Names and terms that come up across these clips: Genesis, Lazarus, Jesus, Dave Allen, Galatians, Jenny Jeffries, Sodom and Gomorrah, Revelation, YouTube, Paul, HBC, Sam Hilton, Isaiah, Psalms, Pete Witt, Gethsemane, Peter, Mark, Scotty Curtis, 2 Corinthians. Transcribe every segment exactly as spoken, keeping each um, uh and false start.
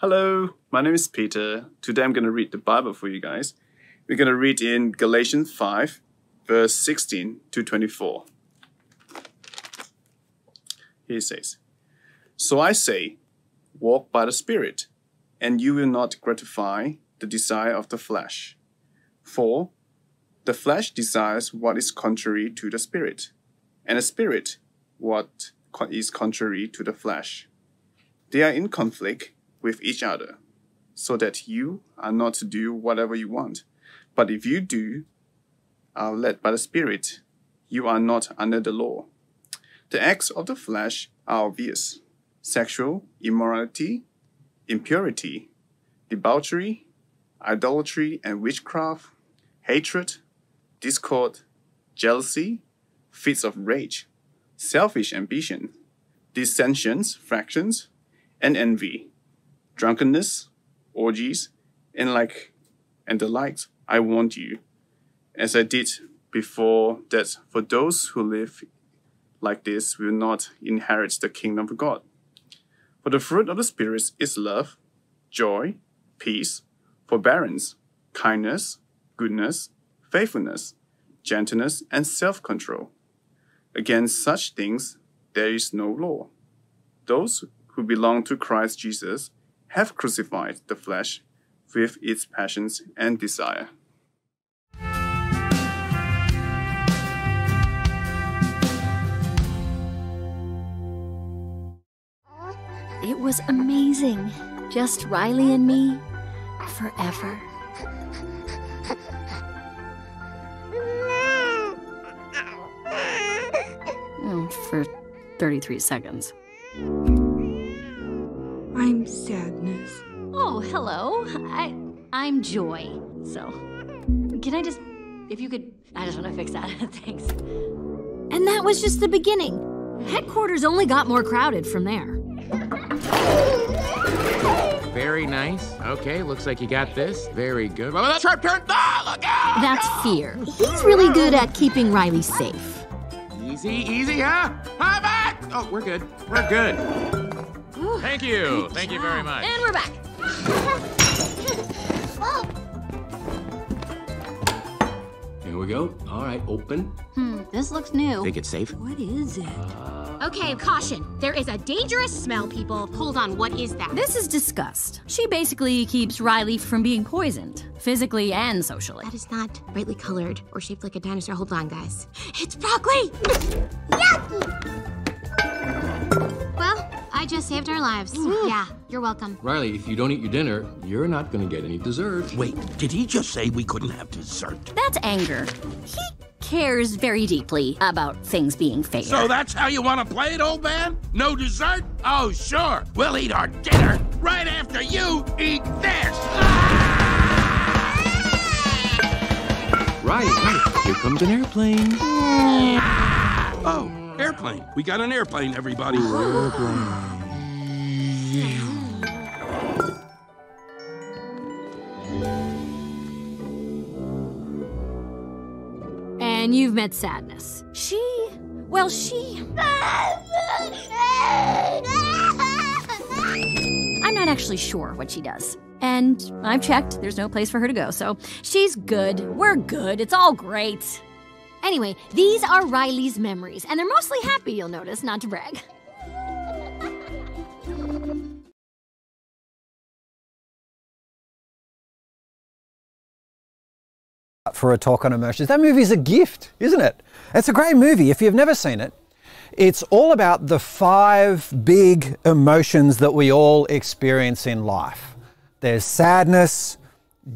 Hello, my name is Peter. Today I'm going to read the Bible for you guys. We're going to read in Galatians five, verse sixteen to twenty-four. Here it says, "So I say, walk by the Spirit, and you will not gratify the desire of the flesh. For the flesh desires what is contrary to the Spirit, and the Spirit what is contrary to the flesh. They are in conflict with each other, so that you are not to do whatever you want. But if you do, are led by the Spirit, you are not under the law. The acts of the flesh are obvious: sexual immorality, impurity, debauchery, idolatry and witchcraft, hatred, discord, jealousy, fits of rage, selfish ambition, dissensions, factions, and envy, drunkenness, orgies, and like and the likes. I warned you, as I did before, that for those who live like this will not inherit the kingdom of God. For the fruit of the Spirit is love, joy, peace, forbearance, kindness, goodness, faithfulness, gentleness, and self-control. Against such things there is no law. Those who belong to Christ Jesus have crucified the flesh with its passions and desire." It was amazing. Just Riley and me forever. Oh, for thirty-three seconds. I'm sadness. Oh, hello. I, I'm joy. So, can I just, if you could, I just want to fix that. Thanks. And that was just the beginning. Headquarters only got more crowded from there. Very nice. Okay, looks like you got this. Very good. Well, that's her turn. Oh, look out! That's fear. He's really good at keeping Riley safe. Easy, easy, huh? How back? Oh, we're good. We're good. Thank you. Thank you very much. And we're back. Here we go. All right, open. Hmm, this looks new. Think it's safe? What is it? Uh... Okay, caution. There is a dangerous smell, people. Hold on, what is that? This is disgust. She basically keeps Riley from being poisoned, physically and socially. That is not brightly colored or shaped like a dinosaur. Hold on, guys. It's broccoli! Yucky! Well, I just saved our lives. Mm. Yeah, you're welcome. Riley, if you don't eat your dinner, you're not gonna get any dessert. Wait, did he just say we couldn't have dessert? That's anger. He cares very deeply about things being fair. So that's how you wanna play it, old man? No dessert? Oh, sure. We'll eat our dinner right after you eat this. Ah! Riley, here comes an airplane. Ah! Oh. Airplane. We got an airplane, everybody. And you've met Sadness. She, well, she... I'm not actually sure what she does. And I've checked. There's no place for her to go. So she's good. We're good. It's all great. Anyway, these are Riley's memories, and they're mostly happy, you'll notice, not to brag. For a talk on emotions, that movie's a gift, isn't it? It's a great movie. If you've never seen it, it's all about the five big emotions that we all experience in life. There's sadness,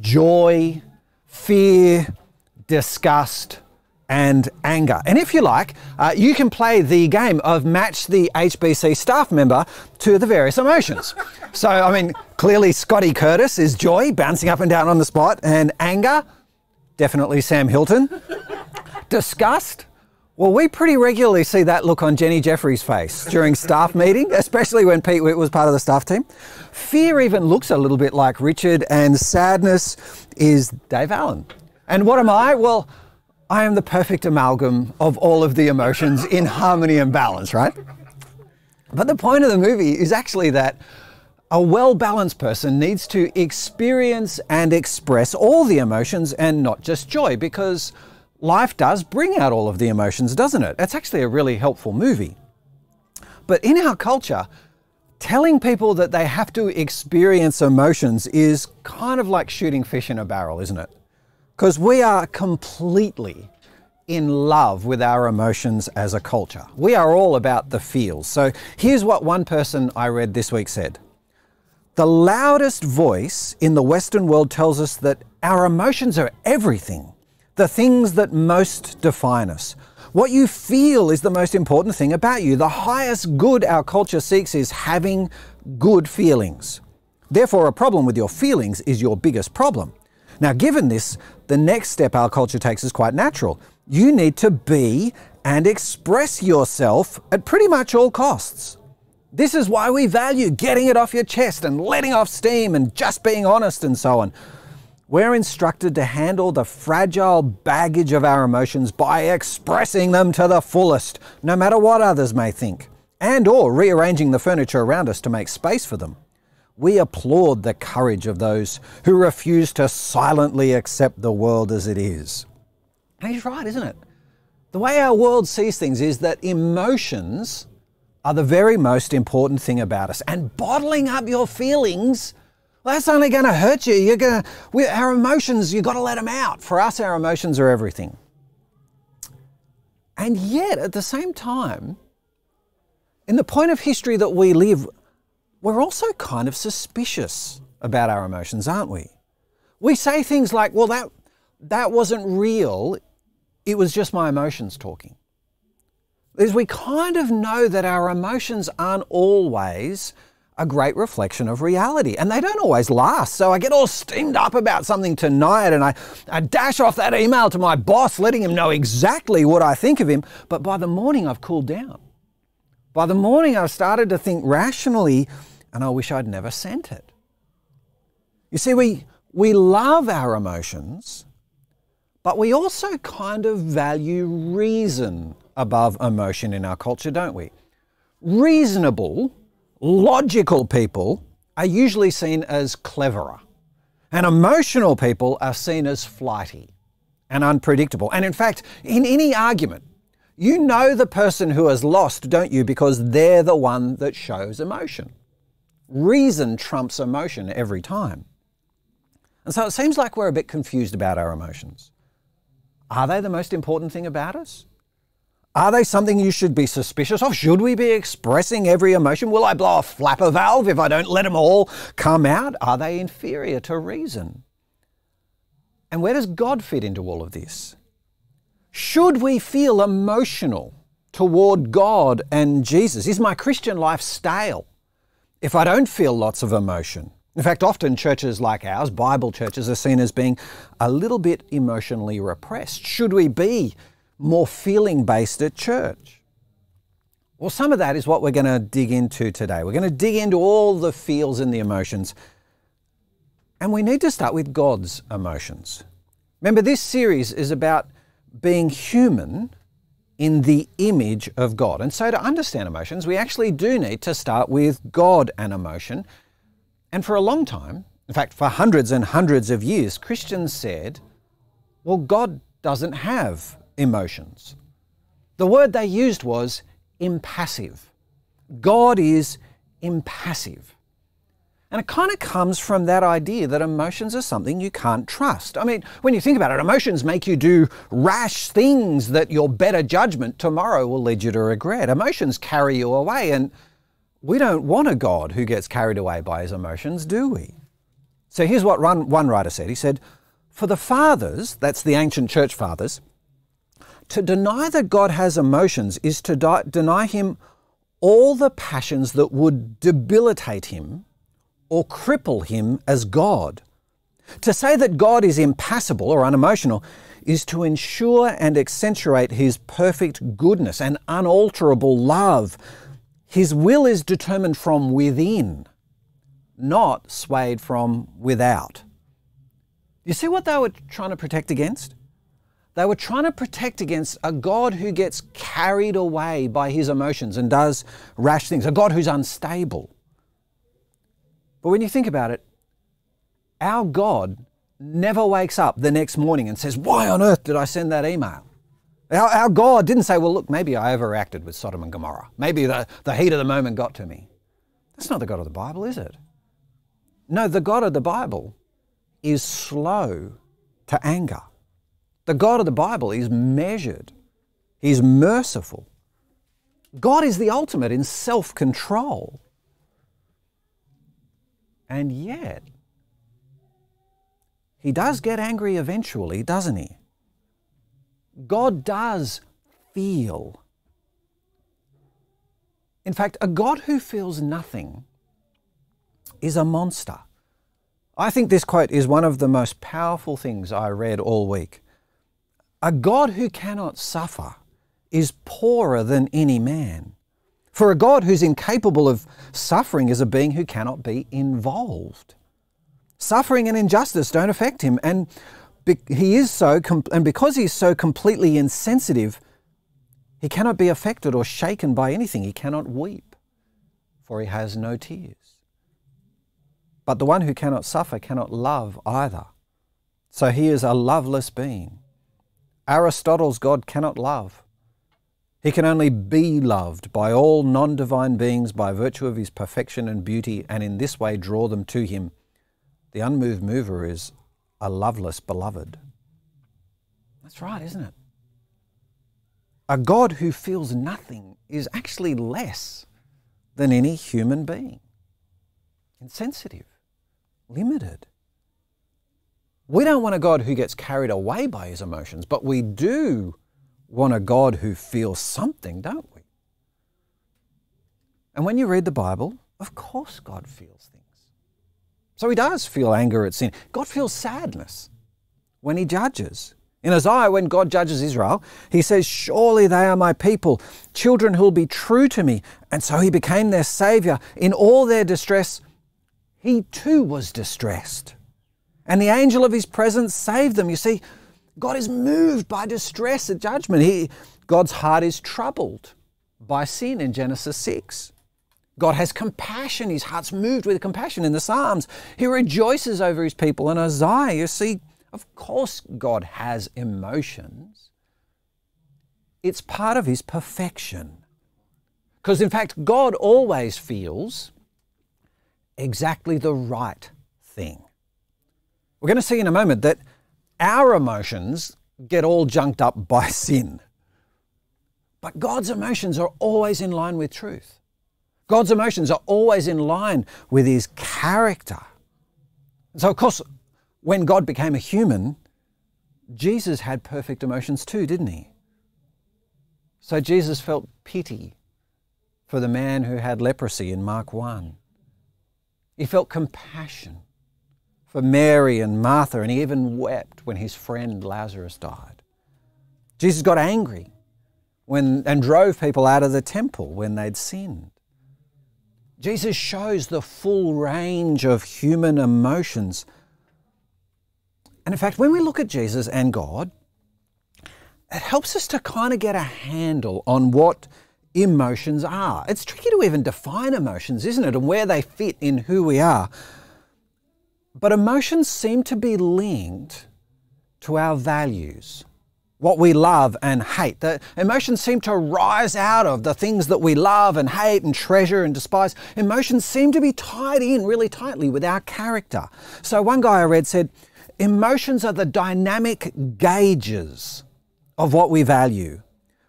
joy, fear, disgust, and anger. And if you like, uh, you can play the game of match the H B C staff member to the various emotions. So, I mean, clearly Scotty Curtis is joy, bouncing up and down on the spot, and anger, definitely Sam Hilton. Disgust, well, we pretty regularly see that look on Jenny Jeffries' face during staff meeting, especially when Pete Witt was part of the staff team. Fear even looks a little bit like Richard, and sadness is Dave Allen. And what am I? Well, I am the perfect amalgam of all of the emotions in harmony and balance, right? But the point of the movie is actually that A well-balanced person needs to experience and express all the emotions and not just joy, because life does bring out all of the emotions, doesn't it? It's actually a really helpful movie. But in our culture, telling people that they have to experience emotions is kind of like shooting fish in a barrel, isn't it? Because we are completely in love with our emotions as a culture. We are all about the feels. So here's what one person I read this week said. The loudest voice in the Western world tells us that our emotions are everything, the things that most define us. What you feel is the most important thing about you. The highest good our culture seeks is having good feelings. Therefore, a problem with your feelings is your biggest problem. Now, given this, the next step our culture takes is quite natural. You need to be and express yourself at pretty much all costs. This is why we value getting it off your chest and letting off steam and just being honest and so on. We're instructed to handle the fragile baggage of our emotions by expressing them to the fullest, no matter what others may think, and or rearranging the furniture around us to make space for them. We applaud the courage of those who refuse to silently accept the world as it is. And he's right, isn't it? The way our world sees things is that emotions are the very most important thing about us. And bottling up your feelings, well, that's only gonna hurt you. You're gonna, we, our emotions, you've gotta let them out. For us, our emotions are everything. And yet, at the same time, in the point of history that we live, we're also kind of suspicious about our emotions, aren't we? We say things like, well, that, that wasn't real. It was just my emotions talking. Is we kind of know that our emotions aren't always a great reflection of reality, and they don't always last. So I get all steamed up about something tonight and I, I dash off that email to my boss, letting him know exactly what I think of him. But by the morning, I've cooled down. By the morning, I've started to think rationally, and I wish I'd never sent it. You see, we, we love our emotions, but we also kind of value reason above emotion in our culture, don't we? Reasonable, logical people are usually seen as cleverer, and emotional people are seen as flighty and unpredictable. And in fact, in any argument, you know the person who has lost, don't you? Because they're the one that shows emotion. Reason trumps emotion every time. And so it seems like we're a bit confused about our emotions. Are they the most important thing about us? Are they something you should be suspicious of? Should we be expressing every emotion? Will I blow a flapper valve if I don't let them all come out? Are they inferior to reason? And where does God fit into all of this? Should we feel emotional toward God and Jesus? Is my Christian life stale if I don't feel lots of emotion? In fact, often churches like ours, Bible churches, are seen as being a little bit emotionally repressed. Should we be more feeling-based at church? Well, some of that is what we're going to dig into today. We're going to dig into all the feels and the emotions. And we need to start with God's emotions. Remember, this series is about being human in the image of God. And so to understand emotions, we actually do need to start with God and emotion. And for a long time, in fact, for hundreds and hundreds of years, Christians said, well, God doesn't have emotions. The word they used was impassive. God is impassive. And it kind of comes from that idea that emotions are something you can't trust. I mean, when you think about it, emotions make you do rash things that your better judgment tomorrow will lead you to regret. Emotions carry you away, and we don't want a God who gets carried away by his emotions, do we? So here's what one writer said. He said, for the fathers, that's the ancient church fathers, to deny that God has emotions is to de- deny him all the passions that would debilitate him or cripple him as God. To say that God is impassible or unemotional is to ensure and accentuate his perfect goodness and unalterable love. His will is determined from within, not swayed from without. You see what they were trying to protect against? They were trying to protect against a God who gets carried away by his emotions and does rash things, a God who's unstable. But when you think about it, our God never wakes up the next morning and says, why on earth did I send that email? Our, our God didn't say, well, look, maybe I overreacted with Sodom and Gomorrah. Maybe the, the heat of the moment got to me. That's not the God of the Bible, is it? No, the God of the Bible is slow to anger. The God of the Bible is measured. He's merciful. God is the ultimate in self-control. And yet, He does get angry eventually, doesn't He? God does feel. In fact, a God who feels nothing is a monster. I think this quote is one of the most powerful things I read all week. A God who cannot suffer is poorer than any man. For a God who's incapable of suffering is a being who cannot be involved. Suffering and injustice don't affect Him, and he is so, and because He is so completely insensitive, He cannot be affected or shaken by anything. He cannot weep, for He has no tears. But the one who cannot suffer cannot love either. So He is a loveless being. Aristotle's God cannot love. He can only be loved by all non-divine beings by virtue of His perfection and beauty, and in this way draw them to Him. The unmoved mover is a loveless beloved. That's right, isn't it? A God who feels nothing is actually less than any human being. Insensitive, limited. We don't want a God who gets carried away by His emotions, but we do want a God who feels something, don't we? And when you read the Bible, of course God feels things. So He does feel anger at sin. God feels sadness when He judges. In Isaiah, when God judges Israel, He says, surely they are my people, children who'll be true to me. And so He became their Saviour. In all their distress, He too was distressed. And the angel of His presence saved them. You see, God is moved by distress at judgment. He, God's heart is troubled by sin in Genesis six. God has compassion. His heart's moved with compassion in the Psalms. He rejoices over His people in Isaiah. You see, of course God has emotions. It's part of His perfection. Because in fact, God always feels exactly the right thing. We're going to see in a moment that our emotions get all junked up by sin. But God's emotions are always in line with truth. God's emotions are always in line with His character. So of course, when God became a human, Jesus had perfect emotions too, didn't He? So Jesus felt pity for the man who had leprosy in Mark one. He felt compassion for Mary and Martha, and He even wept when his friend Lazarus died. Jesus got angry when, and drove people out of the temple when they'd sinned. Jesus shows the full range of human emotions. And in fact, when we look at Jesus and God, it helps us to kind of get a handle on what emotions are. It's tricky to even define emotions, isn't it, and where they fit in who we are. But emotions seem to be linked to our values, what we love and hate. The emotions seem to rise out of the things that we love and hate and treasure and despise. Emotions seem to be tied in really tightly with our character. So one guy I read said, emotions are the dynamic gauges of what we value.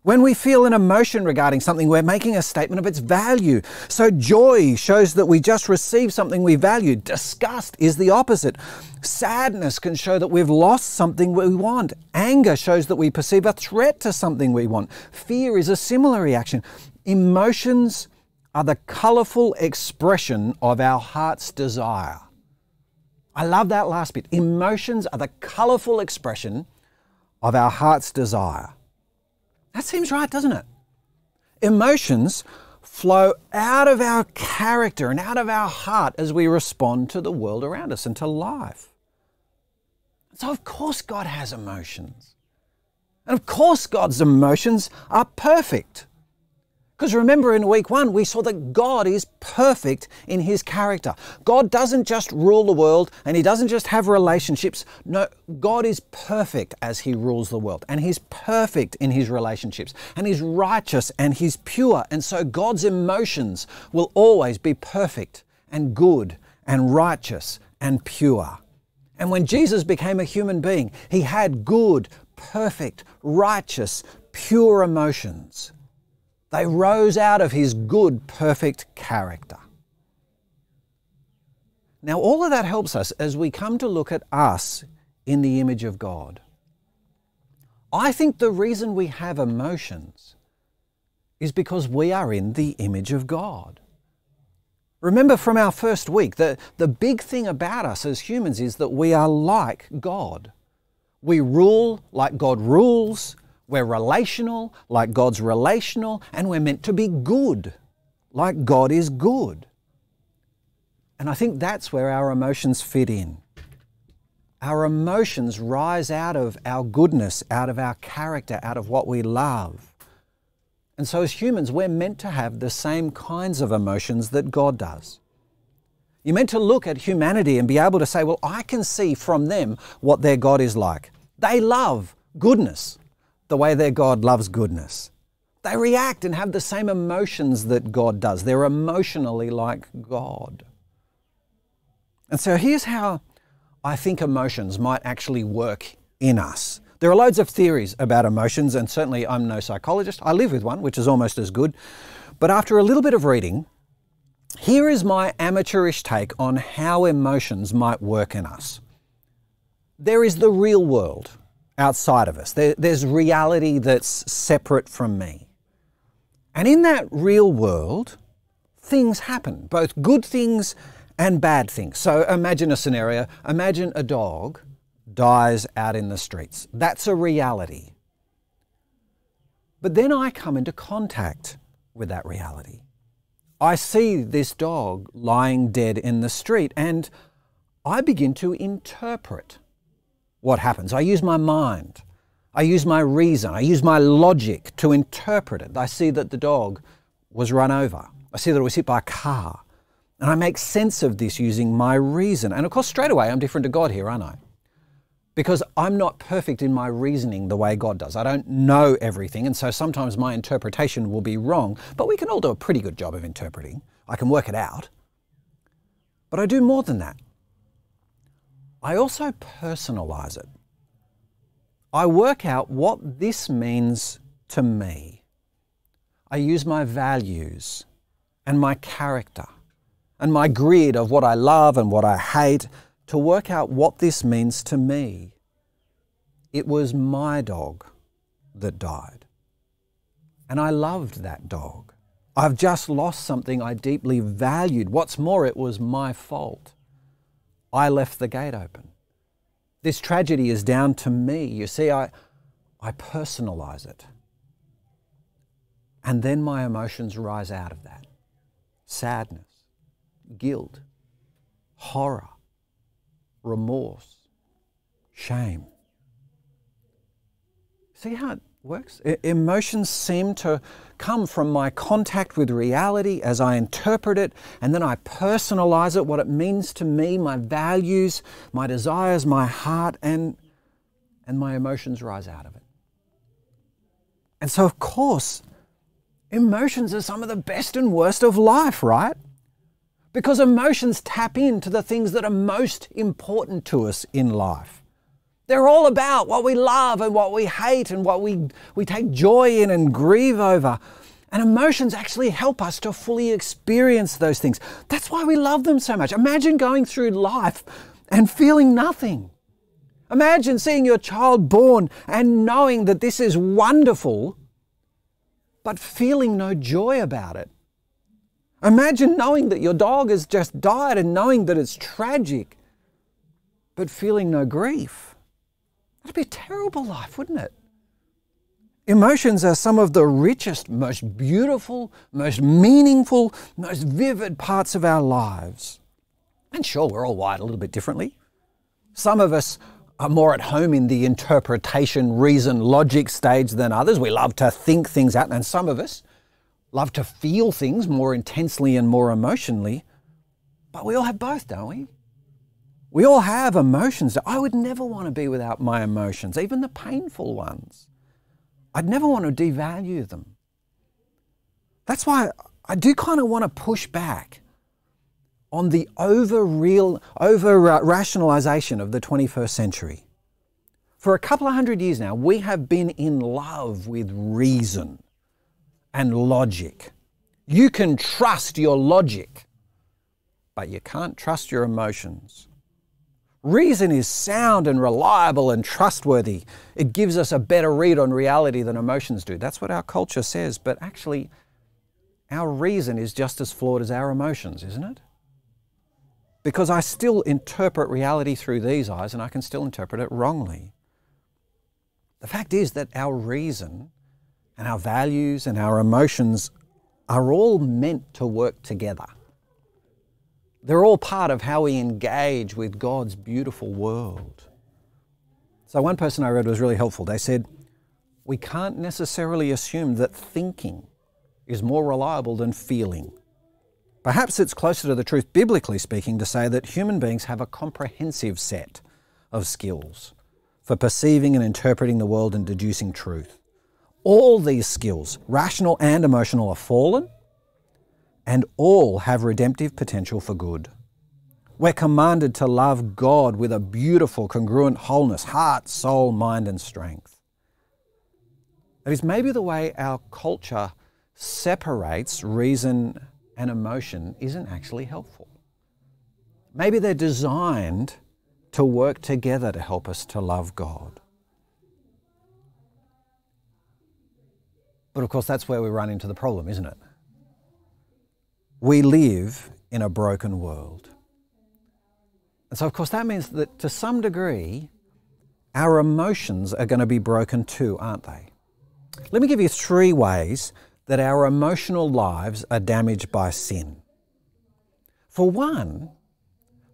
When we feel an emotion regarding something, we're making a statement of its value. So joy shows that we just received something we value. Disgust is the opposite. Sadness can show that we've lost something we want. Anger shows that we perceive a threat to something we want. Fear is a similar reaction. Emotions are the colourful expression of our heart's desire. I love that last bit. Emotions are the colourful expression of our heart's desire. That seems right, doesn't it? Emotions flow out of our character and out of our heart as we respond to the world around us and to life. So of course God has emotions. And of course God's emotions are perfect. Because remember, in week one, we saw that God is perfect in his character. God doesn't just rule the world and he doesn't just have relationships. No, God is perfect as he rules the world, and he's perfect in his relationships, and he's righteous and he's pure. And so God's emotions will always be perfect and good and righteous and pure. And when Jesus became a human being, he had good, perfect, righteous, pure emotions. They rose out of his good, perfect character. Now, all of that helps us as we come to look at us in the image of God. I think the reason we have emotions is because we are in the image of God. Remember from our first week that the big thing about us as humans is that we are like God. We rule like God rules. We're relational, like God's relational, and we're meant to be good, like God is good. And I think that's where our emotions fit in. Our emotions rise out of our goodness, out of our character, out of what we love. And so as humans, we're meant to have the same kinds of emotions that God does. You're meant to look at humanity and be able to say, well, I can see from them what their God is like. They love goodness the way their God loves goodness. They react and have the same emotions that God does. They're emotionally like God. And so here's how I think emotions might actually work in us. There are loads of theories about emotions, and certainly I'm no psychologist. I live with one, which is almost as good. But after a little bit of reading, here is my amateurish take on how emotions might work in us. There is the real world outside of us. There, there's reality that's separate from me. And in that real world, things happen, both good things and bad things. So imagine a scenario. Imagine a dog dies out in the streets. That's a reality. But then I come into contact with that reality. I see this dog lying dead in the street, and I begin to interpret what happens. I use my mind, I use my reason, I use my logic to interpret it. I see that the dog was run over. I see that it was hit by a car. And I make sense of this using my reason. And of course, straight away, I'm different to God here, aren't I? Because I'm not perfect in my reasoning the way God does. I don't know everything, and so sometimes my interpretation will be wrong, but we can all do a pretty good job of interpreting. I can work it out. But I do more than that. I also personalize it. I work out what this means to me. I use my values and my character and my grid of what I love and what I hate to work out what this means to me. It was my dog that died, and I loved that dog. I've just lost something I deeply valued. What's more, it was my fault. I left the gate open. This tragedy is down to me. You see, I, I personalize it. And then my emotions rise out of that. Sadness, guilt, horror, remorse, shame. See how it works? E- emotions seem to come from my contact with reality as I interpret it, and then I personalize it, what it means to me, my values, my desires, my heart, and, and my emotions rise out of it. And so, of course, emotions are some of the best and worst of life, right? Because emotions tap into the things that are most important to us in life. They're all about what we love and what we hate and what we, we take joy in and grieve over. And emotions actually help us to fully experience those things. That's why we love them so much. Imagine going through life and feeling nothing. Imagine seeing your child born and knowing that this is wonderful, but feeling no joy about it. Imagine knowing that your dog has just died and knowing that it's tragic, but feeling no grief. That'd be a terrible life, wouldn't it? Emotions are some of the richest, most beautiful, most meaningful, most vivid parts of our lives. And sure, we're all wired a little bit differently. Some of us are more at home in the interpretation, reason, logic stage than others. We love to think things out, and some of us love to feel things more intensely and more emotionally, but we all have both, don't we? We all have emotions. I would never want to be without my emotions, even the painful ones. I'd never want to devalue them. That's why I do kind of want to push back on the over-real, over-rationalization of the twenty-first century. For a couple of hundred years now, we have been in love with reason and logic. You can trust your logic, but you can't trust your emotions. Reason is sound and reliable and trustworthy. It gives us a better read on reality than emotions do. That's what our culture says, but actually, our reason is just as flawed as our emotions, isn't it? Because I still interpret reality through these eyes, and I can still interpret it wrongly. The fact is that our reason and our values and our emotions are all meant to work together. They're all part of how we engage with God's beautiful world. So one person I read was really helpful. They said, we can't necessarily assume that thinking is more reliable than feeling. Perhaps it's closer to the truth, biblically speaking, to say that human beings have a comprehensive set of skills for perceiving and interpreting the world and deducing truth. All these skills, rational and emotional, are fallen, and all have redemptive potential for good. We're commanded to love God with a beautiful, congruent wholeness, heart, soul, mind, and strength. That is maybe the way our culture separates reason and emotion isn't actually helpful. Maybe they're designed to work together to help us to love God. But of course, that's where we run into the problem, isn't it? We live in a broken world. And so of course, that means that to some degree, our emotions are going to be broken too, aren't they? Let me give you three ways that our emotional lives are damaged by sin. For one,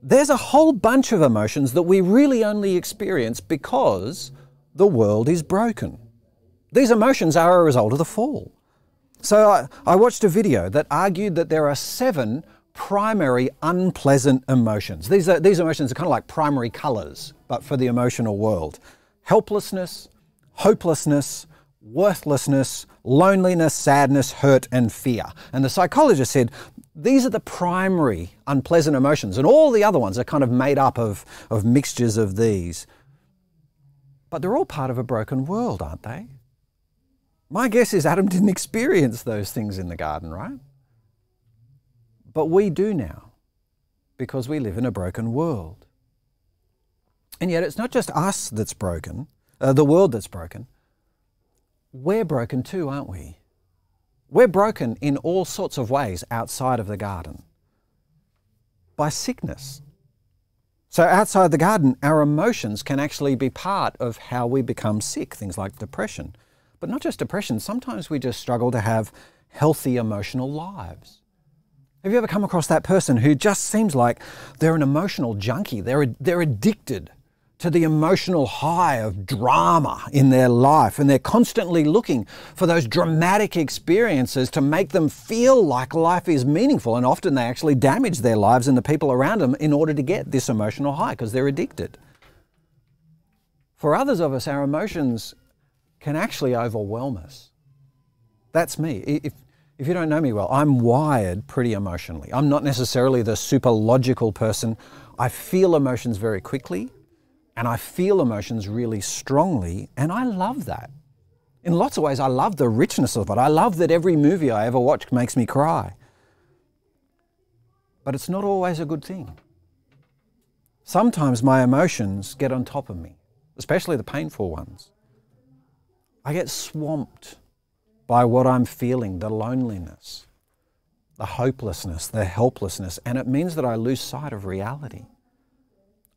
there's a whole bunch of emotions that we really only experience because the world is broken. These emotions are a result of the fall. So I, I watched a video that argued that there are seven primary unpleasant emotions. These, are, these emotions are kind of like primary colours, but for the emotional world. Helplessness, hopelessness, worthlessness, loneliness, sadness, hurt, and fear. And the psychologist said, these are the primary unpleasant emotions, and all the other ones are kind of made up of, of mixtures of these. But they're all part of a broken world, aren't they? My guess is Adam didn't experience those things in the garden, right? But we do now, because we live in a broken world. And yet it's not just us that's broken, uh, the world that's broken. We're broken too, aren't we? We're broken in all sorts of ways outside of the garden. By sickness. So outside the garden, our emotions can actually be part of how we become sick, things like depression. But not just depression, sometimes we just struggle to have healthy emotional lives. Have you ever come across that person who just seems like they're an emotional junkie? They're, they're addicted to the emotional high of drama in their life, and they're constantly looking for those dramatic experiences to make them feel like life is meaningful, and often they actually damage their lives and the people around them in order to get this emotional high because they're addicted. For others of us, our emotions can actually overwhelm us. That's me. If, if you don't know me well, I'm wired pretty emotionally. I'm not necessarily the super logical person. I feel emotions very quickly, and I feel emotions really strongly, and I love that. In lots of ways, I love the richness of it. I love that every movie I ever watch makes me cry. But it's not always a good thing. Sometimes my emotions get on top of me, especially the painful ones. I get swamped by what I'm feeling, the loneliness, the hopelessness, the helplessness, and it means that I lose sight of reality.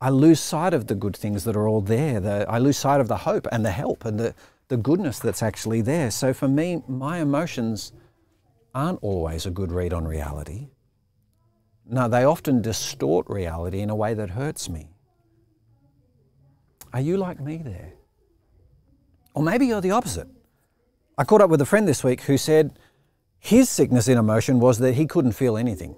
I lose sight of the good things that are all there. The, I lose sight of the hope and the help and the, the goodness that's actually there. So for me, my emotions aren't always a good read on reality. No, they often distort reality in a way that hurts me. Are you like me there? Or maybe you're the opposite. I caught up with a friend this week who said His sickness in emotion was that he couldn't feel anything.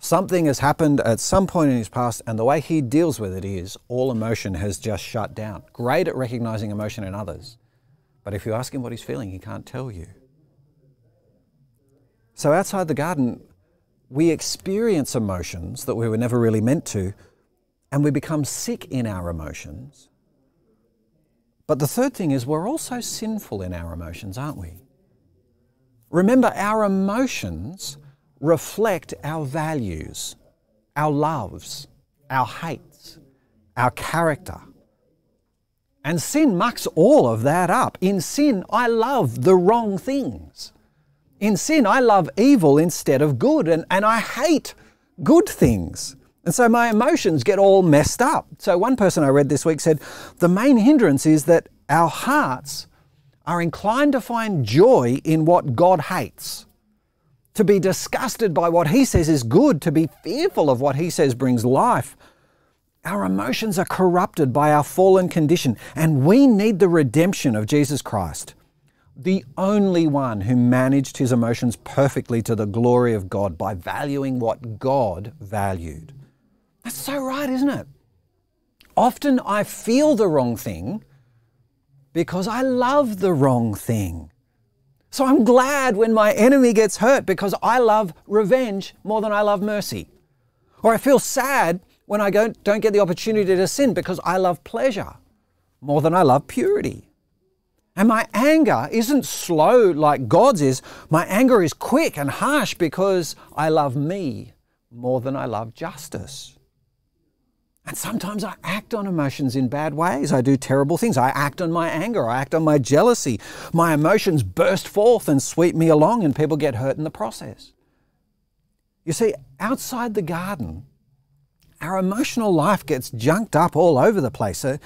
Something has happened at some point in his past, and the way he deals with it is all emotion has just shut down. Great at recognizing emotion in others. But if you ask him what he's feeling, he can't tell you. So outside the garden, we experience emotions that we were never really meant to, and we become sick in our emotions. But the third thing is we're also sinful in our emotions, aren't we? Remember, our emotions reflect our values, our loves, our hates, our character. And sin mucks all of that up. In sin, I love the wrong things. In sin, I love evil instead of good, and, and I hate good things. And so my emotions get all messed up. So one person I read this week said, the main hindrance is that our hearts are inclined to find joy in what God hates, to be disgusted by what He says is good, to be fearful of what He says brings life. Our emotions are corrupted by our fallen condition, and we need the redemption of Jesus Christ, the only one who managed His emotions perfectly to the glory of God by valuing what God valued. That's so right, isn't it? Often I feel the wrong thing because I love the wrong thing. So I'm glad when my enemy gets hurt because I love revenge more than I love mercy. Or I feel sad when I don't get the opportunity to sin because I love pleasure more than I love purity. And my anger isn't slow like God's is. My anger is quick and harsh because I love me more than I love justice. And sometimes I act on emotions in bad ways. I do terrible things. I act on my anger. I act on my jealousy. My emotions burst forth and sweep me along, and people get hurt in the process. You see, outside the garden, our emotional life gets junked up all over the place. So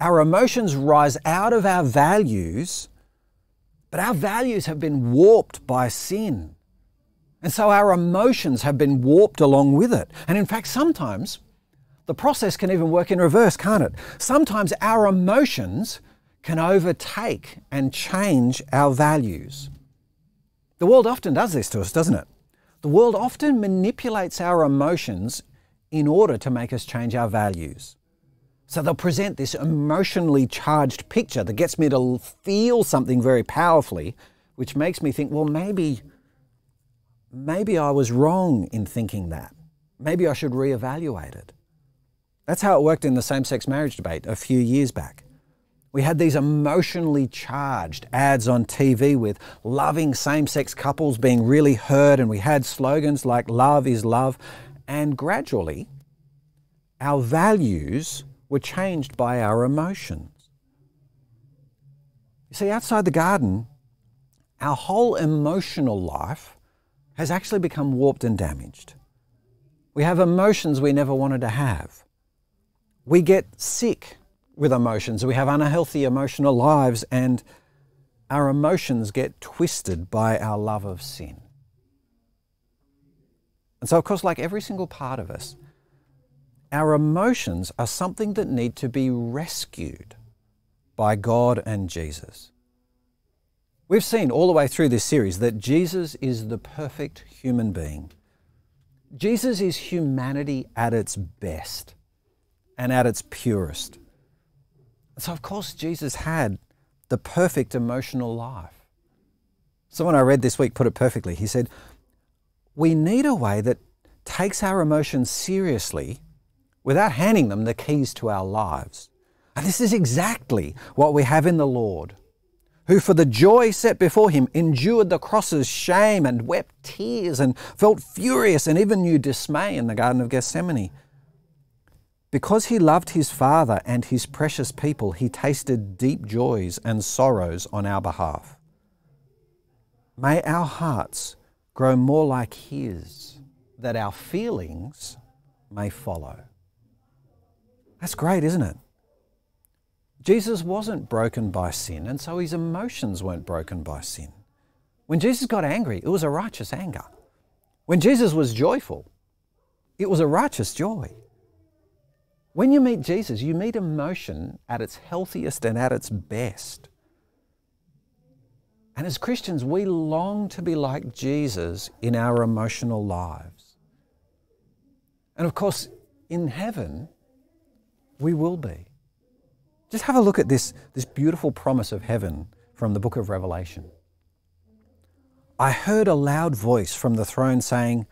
our emotions rise out of our values, but our values have been warped by sin. And so our emotions have been warped along with it. And in fact, sometimes the process can even work in reverse, can't it? Sometimes our emotions can overtake and change our values. The world often does this to us, doesn't it? The world often manipulates our emotions in order to make us change our values. So they'll present this emotionally charged picture that gets me to feel something very powerfully, which makes me think, well, maybe, maybe I was wrong in thinking that. Maybe I should reevaluate it. That's how it worked in the same-sex marriage debate a few years back. We had these emotionally charged ads on T V with loving same-sex couples being really hurt, and we had slogans like love is love. And gradually, our values were changed by our emotions. You see, outside the garden, our whole emotional life has actually become warped and damaged. We have emotions we never wanted to have. We get sick with emotions. We have unhealthy emotional lives, and our emotions get twisted by our love of sin. And so, of course, like every single part of us, our emotions are something that need to be rescued by God and Jesus. We've seen all the way through this series that Jesus is the perfect human being. Jesus is humanity at its best and at its purest. So of course Jesus had the perfect emotional life. Someone I read this week put it perfectly. He said, we need a way that takes our emotions seriously without handing them the keys to our lives. And this is exactly what we have in the Lord, who for the joy set before Him endured the cross's shame and wept tears and felt furious and even knew dismay in the Garden of Gethsemane. Because He loved His Father and His precious people, He tasted deep joys and sorrows on our behalf. May our hearts grow more like His, that our feelings may follow. That's great, isn't it? Jesus wasn't broken by sin, and so His emotions weren't broken by sin. When Jesus got angry, it was a righteous anger. When Jesus was joyful, it was a righteous joy. When you meet Jesus, you meet emotion at its healthiest and at its best. And as Christians, we long to be like Jesus in our emotional lives. And of course, in heaven, we will be. Just have a look at this, this beautiful promise of heaven from the book of Revelation. I heard a loud voice from the throne saying,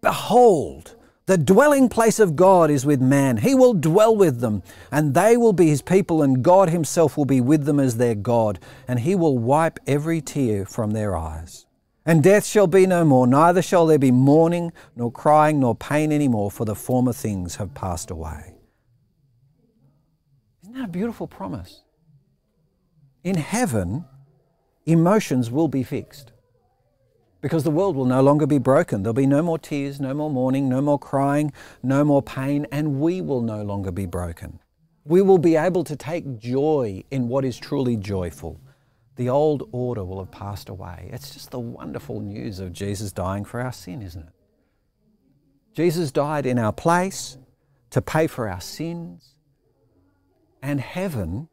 "Behold, the dwelling place of God is with man. He will dwell with them, and they will be his people, and God himself will be with them as their God, and he will wipe every tear from their eyes. And death shall be no more, neither shall there be mourning, nor crying, nor pain any more, for the former things have passed away." Isn't that a beautiful promise? In heaven, emotions will be fixed, because the world will no longer be broken. There'll be no more tears, no more mourning, no more crying, no more pain, and we will no longer be broken. We will be able to take joy in what is truly joyful. The old order will have passed away. It's just the wonderful news of Jesus dying for our sin, isn't it? Jesus died in our place to pay for our sins. And heaven,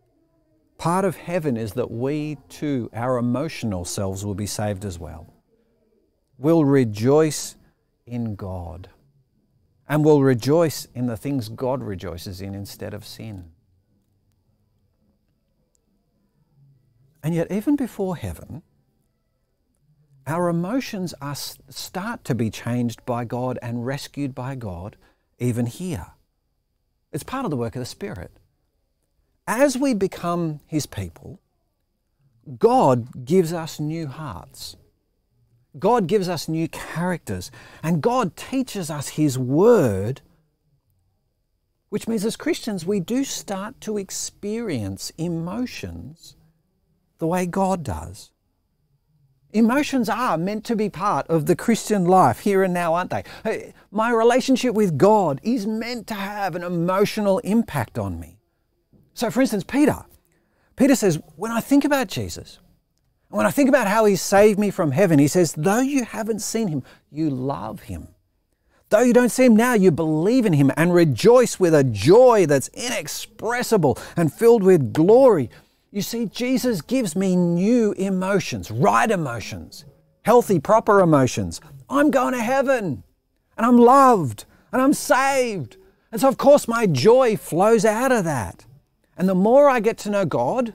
part of heaven is that we too, our emotional selves, will be saved as well. We'll rejoice in God, and we'll rejoice in the things God rejoices in instead of sin. And yet, even before heaven, our emotions are, start to be changed by God and rescued by God even here. It's part of the work of the Spirit. As we become His people, God gives us new hearts. God gives us new characters, and God teaches us His Word, which means as Christians we do start to experience emotions the way God does. Emotions are meant to be part of the Christian life here and now, aren't they? My relationship with God is meant to have an emotional impact on me. So for instance, Peter. Peter says, when I think about Jesus, when I think about how He saved me from heaven, he says, though you haven't seen Him, you love Him. Though you don't see Him now, you believe in Him and rejoice with a joy that's inexpressible and filled with glory. You see, Jesus gives me new emotions, right emotions, healthy, proper emotions. I'm going to heaven, and I'm loved, and I'm saved. And so, of course, my joy flows out of that. And the more I get to know God,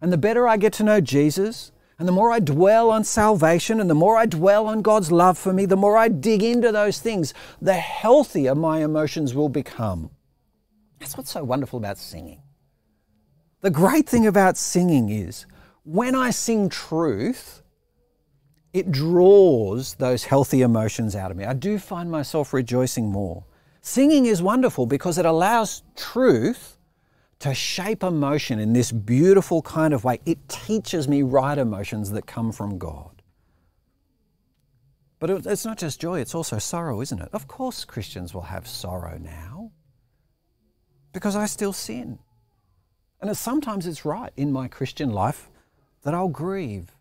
and the better I get to know Jesus, and the more I dwell on salvation and the more I dwell on God's love for me, the more I dig into those things, the healthier my emotions will become. That's what's so wonderful about singing. The great thing about singing is when I sing truth, it draws those healthy emotions out of me. I do find myself rejoicing more. Singing is wonderful because it allows truth to shape emotion in this beautiful kind of way. It teaches me right emotions that come from God. But it's not just joy, it's also sorrow, isn't it? Of course Christians will have sorrow now, because I still sin. And it's, sometimes it's right in my Christian life that I'll grieve.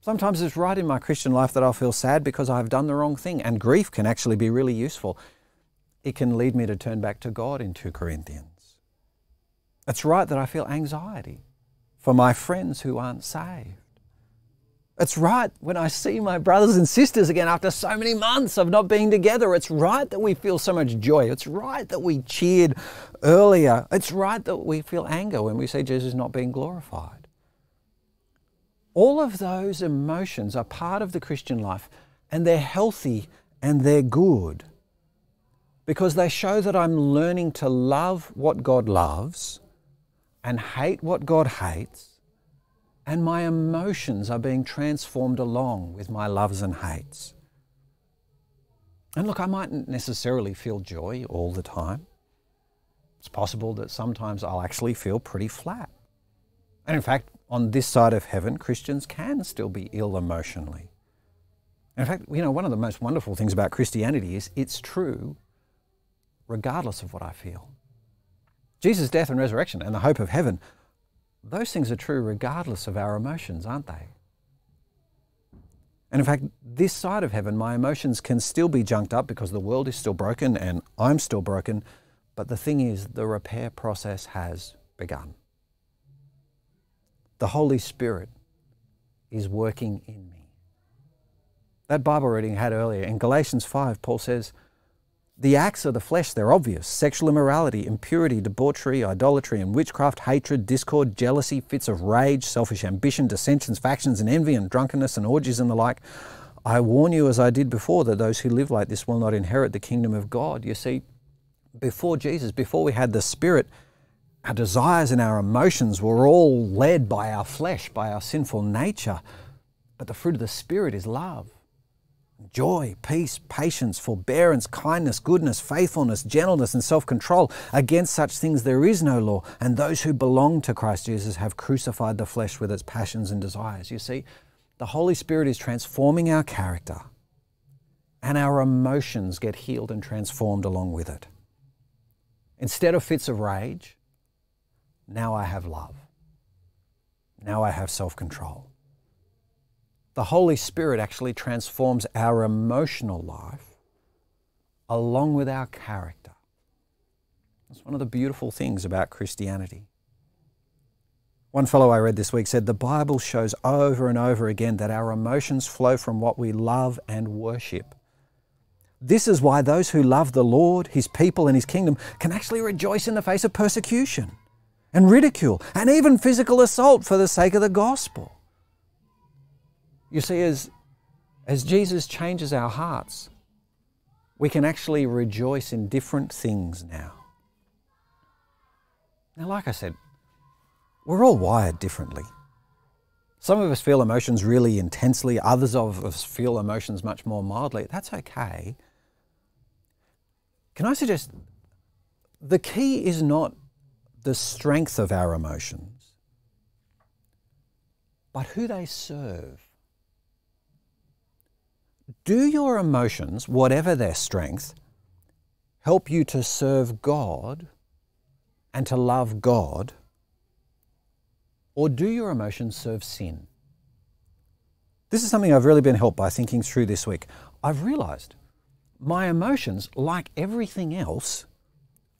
Sometimes it's right in my Christian life that I'll feel sad because I've done the wrong thing, and grief can actually be really useful. It can lead me to turn back to God in Second Corinthians. It's right that I feel anxiety for my friends who aren't saved. It's right when I see my brothers and sisters again after so many months of not being together. It's right that we feel so much joy. It's right that we cheered earlier. It's right that we feel anger when we see Jesus not being glorified. All of those emotions are part of the Christian life, and they're healthy and they're good because they show that I'm learning to love what God loves and hate what God hates, and my emotions are being transformed along with my loves and hates. And look, I mightn't necessarily feel joy all the time. It's possible that sometimes I'll actually feel pretty flat. And in fact, on this side of heaven, Christians can still be ill emotionally. In fact, you know, one of the most wonderful things about Christianity is it's true regardless of what I feel. Jesus' death and resurrection and the hope of heaven, those things are true regardless of our emotions, aren't they? And in fact, this side of heaven, my emotions can still be junked up because the world is still broken and I'm still broken, but the thing is, the repair process has begun. The Holy Spirit is working in me. That Bible reading I had earlier, in Galatians five, Paul says, the acts of the flesh, they're obvious. Sexual immorality, impurity, debauchery, idolatry, and witchcraft, hatred, discord, jealousy, fits of rage, selfish ambition, dissensions, factions, and envy, and drunkenness, and orgies, and the like. I warn you, as I did before, that those who live like this will not inherit the kingdom of God. You see, before Jesus, before we had the Spirit, our desires and our emotions were all led by our flesh, by our sinful nature. But the fruit of the Spirit is love, joy, peace, patience, forbearance, kindness, goodness, faithfulness, gentleness, and self-control. Against such things there is no law, and those who belong to Christ Jesus have crucified the flesh with its passions and desires. You see, the Holy Spirit is transforming our character, and our emotions get healed and transformed along with it. Instead of fits of rage, now I have love. Now I have self-control. The Holy Spirit actually transforms our emotional life along with our character. That's one of the beautiful things about Christianity. One fellow I read this week said, the Bible shows over and over again that our emotions flow from what we love and worship. This is why those who love the Lord, His people, and His kingdom can actually rejoice in the face of persecution and ridicule and even physical assault for the sake of the gospel. You see, as, as Jesus changes our hearts, we can actually rejoice in different things now. Now, like I said, we're all wired differently. Some of us feel emotions really intensely. Others of us feel emotions much more mildly. That's okay. Can I suggest the key is not the strength of our emotions, but who they serve. Do your emotions, whatever their strength, help you to serve God and to love God? Or do your emotions serve sin? This is something I've really been helped by thinking through this week. I've realized my emotions, like everything else,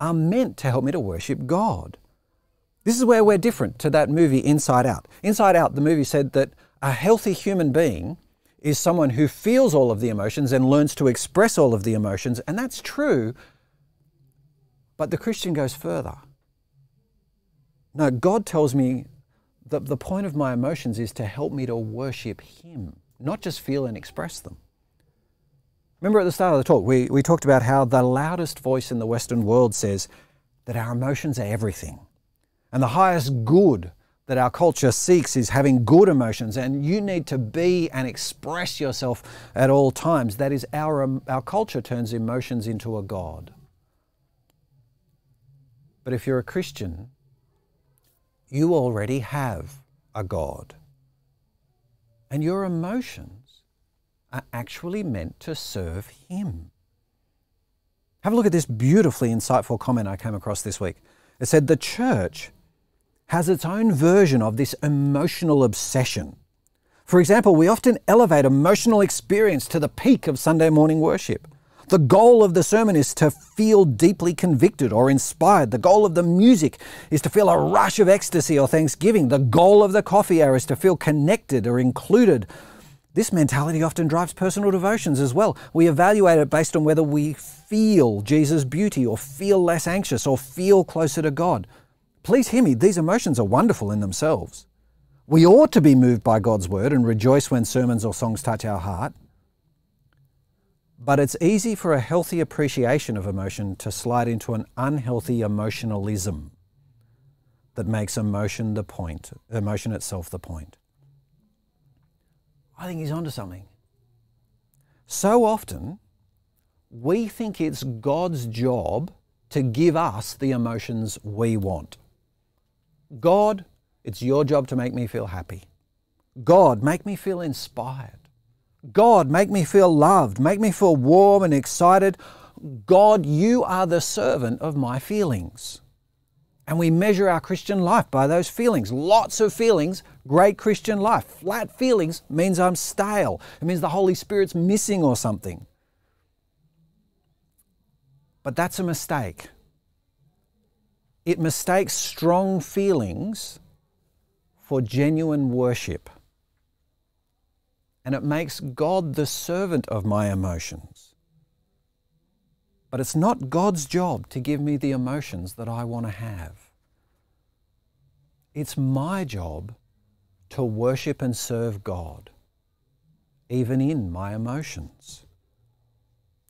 are meant to help me to worship God. This is where we're different to that movie Inside Out. Inside Out, the movie said that a healthy human being is someone who feels all of the emotions and learns to express all of the emotions, and that's true, but the Christian goes further. No, God tells me that the point of my emotions is to help me to worship Him, not just feel and express them. Remember at the start of the talk, we, we talked about how the loudest voice in the Western world says that our emotions are everything, and the highest good that our culture seeks is having good emotions, and you need to be and express yourself at all times. That is, our, um, our culture turns emotions into a god. But if you're a Christian, you already have a God, and your emotions are actually meant to serve Him. Have a look at this beautifully insightful comment I came across this week. It said, the church has its own version of this emotional obsession. For example, we often elevate emotional experience to the peak of Sunday morning worship. The goal of the sermon is to feel deeply convicted or inspired. The goal of the music is to feel a rush of ecstasy or thanksgiving. The goal of the coffee hour is to feel connected or included. This mentality often drives personal devotions as well. We evaluate it based on whether we feel Jesus' beauty or feel less anxious or feel closer to God. Please hear me, these emotions are wonderful in themselves. We ought to be moved by God's word and rejoice when sermons or songs touch our heart. But it's easy for a healthy appreciation of emotion to slide into an unhealthy emotionalism that makes emotion the point, emotion itself the point. I think he's onto something. So often, we think it's God's job to give us the emotions we want. God, it's your job to make me feel happy. God, make me feel inspired. God, make me feel loved. Make me feel warm and excited. God, you are the servant of my feelings. And we measure our Christian life by those feelings. Lots of feelings, great Christian life. Flat feelings means I'm stale. It means the Holy Spirit's missing or something. But that's a mistake. It mistakes strong feelings for genuine worship and it makes God the servant of my emotions. But it's not God's job to give me the emotions that I want to have. It's my job to worship and serve God, even in my emotions.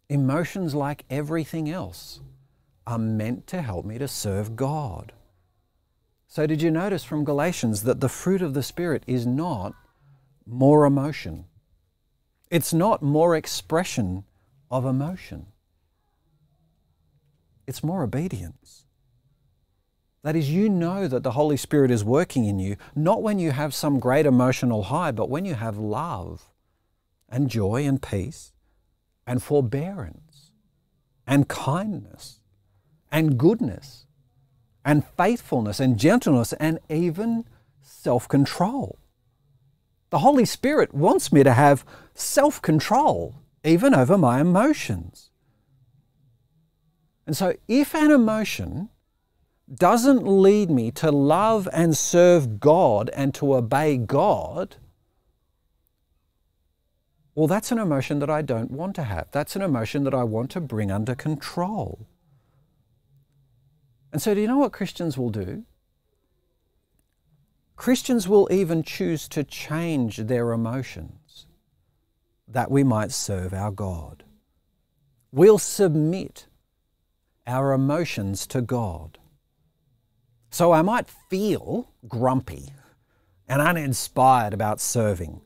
Emotions, like everything else, are meant to help me to serve God. So did you notice from Galatians that the fruit of the Spirit is not more emotion? It's not more expression of emotion. It's more obedience. That is, you know that the Holy Spirit is working in you, not when you have some great emotional high, but when you have love and joy and peace and forbearance and kindness and goodness and faithfulness and gentleness and even self-control. The Holy Spirit wants me to have self-control even over my emotions. And so if an emotion doesn't lead me to love and serve God and to obey God, well, that's an emotion that I don't want to have. That's an emotion that I want to bring under control. And so do you know what Christians will do? Christians will even choose to change their emotions that we might serve our God. We'll submit our emotions to God. So I might feel grumpy and uninspired about serving.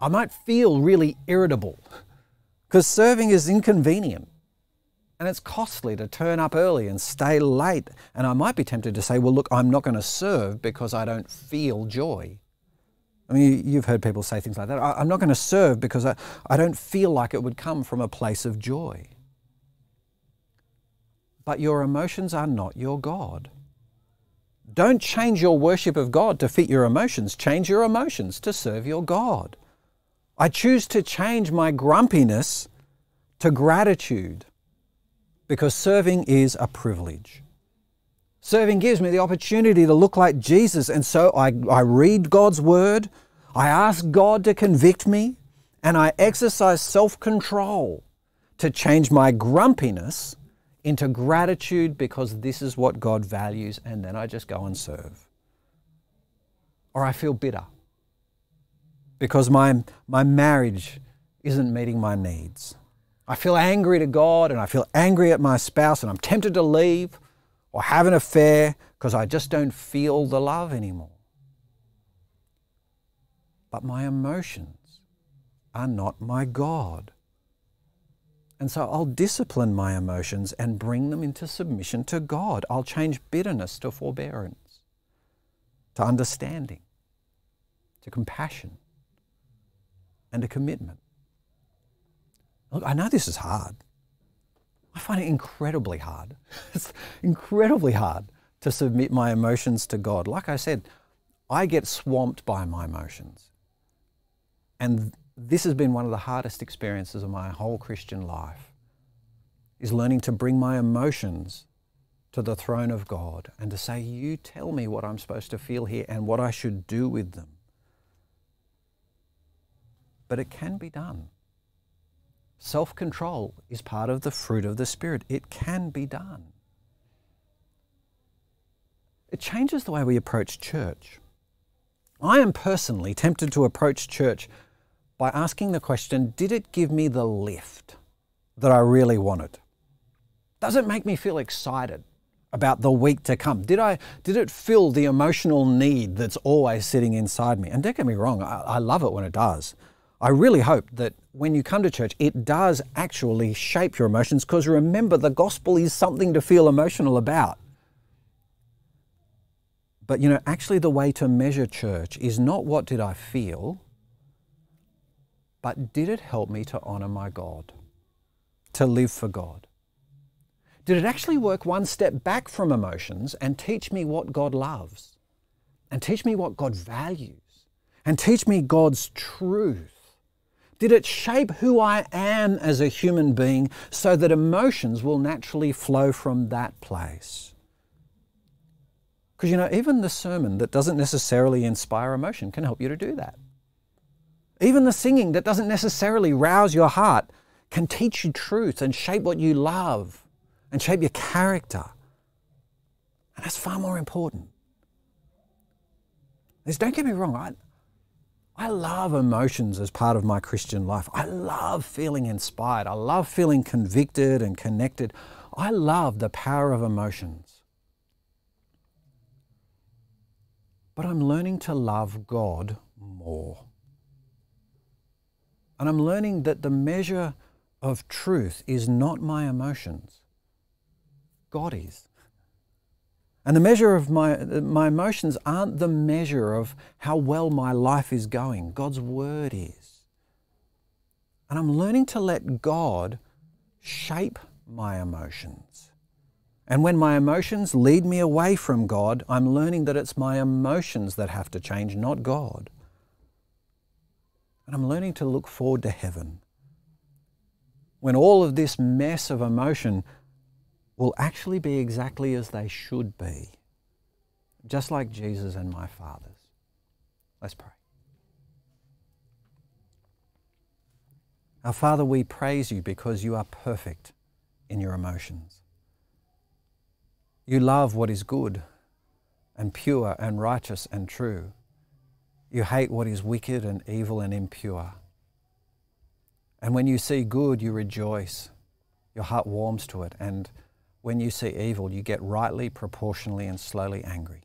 I might feel really irritable because serving is inconvenient and it's costly to turn up early and stay late. And I might be tempted to say, well, look, I'm not going to serve because I don't feel joy. I mean, you've heard people say things like that. I'm not going to serve because I, I don't feel like it would come from a place of joy. But your emotions are not your God. Don't change your worship of God to fit your emotions. Change your emotions to serve your God. I choose to change my grumpiness to gratitude because serving is a privilege. Serving gives me the opportunity to look like Jesus, and so I, I read God's Word, I ask God to convict me, and I exercise self-control to change my grumpiness into gratitude because this is what God values, and then I just go and serve. Or I feel bitter because my, my marriage isn't meeting my needs. I feel angry to God and I feel angry at my spouse and I'm tempted to leave or have an affair because I just don't feel the love anymore. But my emotions are not my God. And so I'll discipline my emotions and bring them into submission to God. I'll change bitterness to forbearance, to understanding, to compassion, and to commitment. Look, I know this is hard. I find it incredibly hard. It's incredibly hard to submit my emotions to God. Like I said, I get swamped by my emotions. And this has been one of the hardest experiences of my whole Christian life, is learning to bring my emotions to the throne of God and to say, you tell me what I'm supposed to feel here and what I should do with them. But it can be done. Self-control is part of the fruit of the Spirit. It can be done. It changes the way we approach church. I am personally tempted to approach church by asking the question, did it give me the lift that I really wanted? Does it make me feel excited about the week to come? Did I, did it fill the emotional need that's always sitting inside me? And don't get me wrong, I, I love it when it does. I really hope that when you come to church, it does actually shape your emotions, because remember, the gospel is something to feel emotional about. But you know, actually the way to measure church is not what did I feel, but did it help me to honour my God, to live for God? Did it actually work one step back from emotions and teach me what God loves, and teach me what God values, and teach me God's truth? Did it shape who I am as a human being so that emotions will naturally flow from that place? Because you know, even the sermon that doesn't necessarily inspire emotion can help you to do that. Even the singing that doesn't necessarily rouse your heart can teach you truth and shape what you love and shape your character. And that's far more important. Because don't get me wrong, I, I love emotions as part of my Christian life. I love feeling inspired. I love feeling convicted and connected. I love the power of emotions. But I'm learning to love God more. And I'm learning that the measure of truth is not my emotions. God is. And the measure of my, my emotions aren't the measure of how well my life is going. God's word is. And I'm learning to let God shape my emotions. And when my emotions lead me away from God, I'm learning that it's my emotions that have to change, not God. And I'm learning to look forward to heaven, when all of this mess of emotion will actually be exactly as they should be, just like Jesus and my Father's. Let's pray. Our Father, we praise you because you are perfect in your emotions. You love what is good and pure and righteous and true. You hate what is wicked and evil and impure. And when you see good, you rejoice. Your heart warms to it. And when you see evil, you get rightly, proportionally, and slowly angry.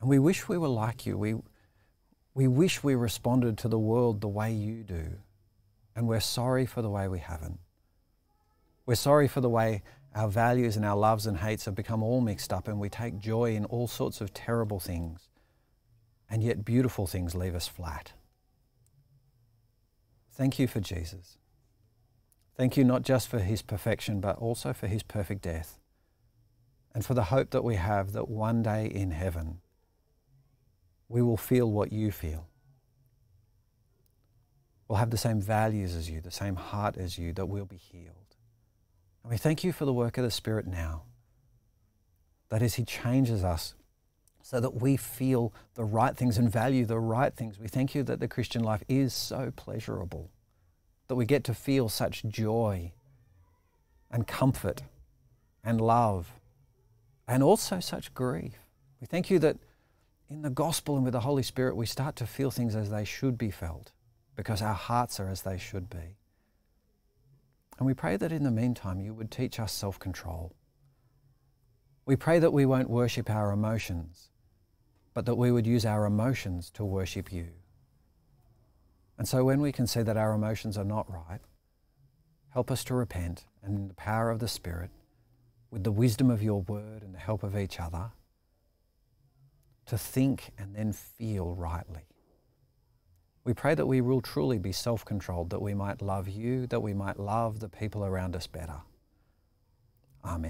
And we wish we were like you. We, we wish we responded to the world the way you do. And we're sorry for the way we haven't. We're sorry for the way our values and our loves and hates have become all mixed up, and we take joy in all sorts of terrible things. And yet beautiful things leave us flat. Thank you for Jesus. Thank you not just for his perfection, but also for his perfect death, and for the hope that we have that one day in heaven, we will feel what you feel. We'll have the same values as you, the same heart as you, that we'll be healed. And we thank you for the work of the Spirit now. That is, he changes us so that we feel the right things and value the right things. We thank you that the Christian life is so pleasurable, that we get to feel such joy and comfort and love and also such grief. We thank you that in the gospel and with the Holy Spirit, we start to feel things as they should be felt because our hearts are as they should be. And we pray that in the meantime, you would teach us self-control. We pray that we won't worship our emotions, but that we would use our emotions to worship you. And so when we can see that our emotions are not right, help us to repent, and in the power of the Spirit, with the wisdom of your word and the help of each other, to think and then feel rightly. We pray that we will truly be self-controlled, that we might love you, that we might love the people around us better. Amen.